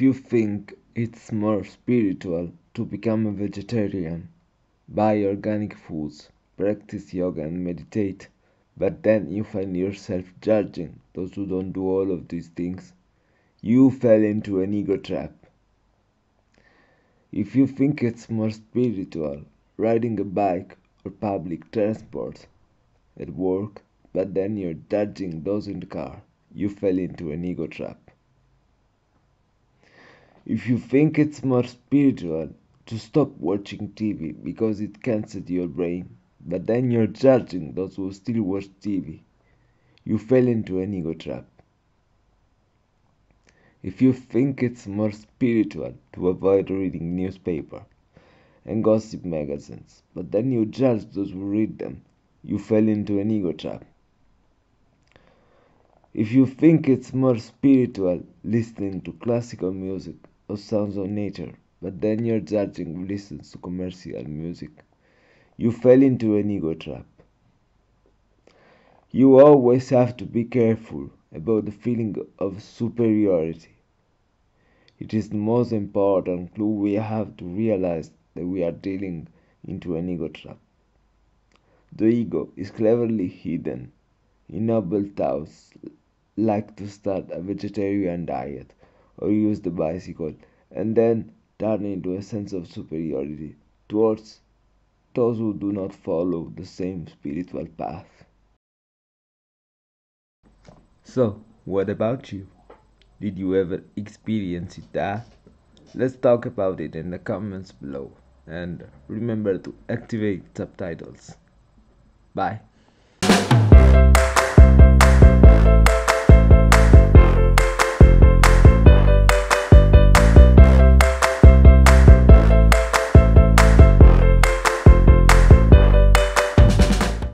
if you think it's more spiritual to become a vegetarian, buy organic foods, practice yoga and meditate, but then you find yourself judging those who don't do all of these things, you fell into an ego trap. If you think it's more spiritual, riding a bike or public transport at work, but then you're judging those in the car, you fell into an ego trap. If you think it's more spiritual to stop watching TV because it cancels your brain, but then you're judging those who still watch TV, you fell into an ego trap. If you think it's more spiritual to avoid reading newspaper and gossip magazines, but then you judge those who read them, you fell into an ego trap. If you think it's more spiritual listening to classical music or sounds of nature, but then you're judging who listens to commercial music, you fell into an ego trap. You always have to be careful about the feeling of superiority. It is the most important clue we have to realize that we are dealing into an ego trap. The ego is cleverly hidden. Noble thoughts like to start a vegetarian diet or use the bicycle and then turn into a sense of superiority towards those who do not follow the same spiritual path. So, what about you? Did you ever experience that? Let's talk about it in the comments below and remember to activate subtitles. Bye.